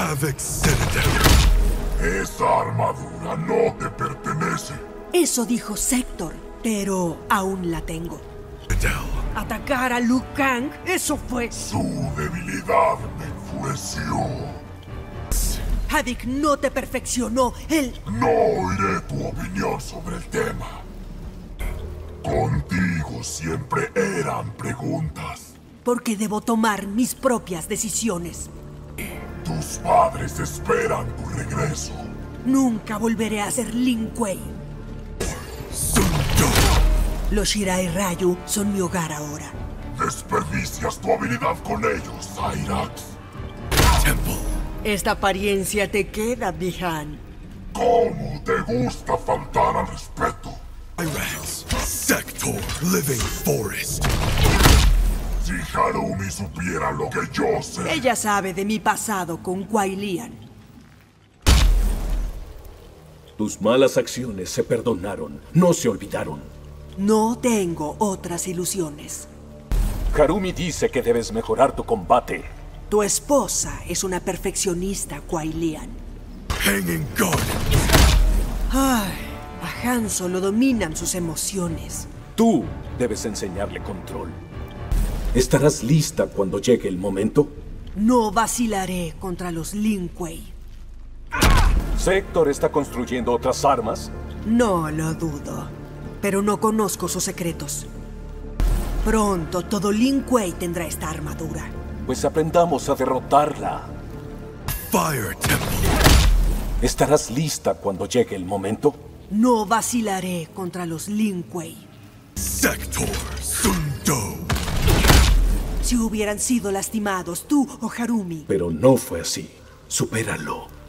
Havoc Sector. Esa armadura no te pertenece. Eso dijo Sector, pero aún la tengo. Atacar a Luke Kang, eso fue... Su debilidad me enfureció. Hadik no te perfeccionó, él... No oiré tu opinión sobre el tema. Contigo siempre eran preguntas. Porque debo tomar mis propias decisiones. Tus padres esperan tu regreso. Nunca volveré a ser Lin Kuei. Los Shirai Ryu son mi hogar ahora. Desperdicias tu habilidad con ellos, Irax. Temple. Esta apariencia te queda, Bihan. ¿Cómo te gusta faltar al respeto? Irax, Sector, Living Forest. Si Harumi supiera lo que yo sé... Ella sabe de mi pasado con Kuai Liang. Tus malas acciones se perdonaron, no se olvidaron. No tengo otras ilusiones. Harumi dice que debes mejorar tu combate. Tu esposa es una perfeccionista, Kuai Liang. Hanging God. Ay, a Hanzo lo dominan sus emociones. Tú debes enseñarle control. ¿Estarás lista cuando llegue el momento? No vacilaré contra los Lin Kuei. ¿Sector está construyendo otras armas? No lo dudo, pero no conozco sus secretos. Pronto todo Lin Kuei tendrá esta armadura. Pues aprendamos a derrotarla. Fire Temple. ¿Estarás lista cuando llegue el momento? No vacilaré contra los Lin Kuei. Sector Sundo. Si hubieran sido lastimados, tú o Harumi. Pero no fue así. Supéralo.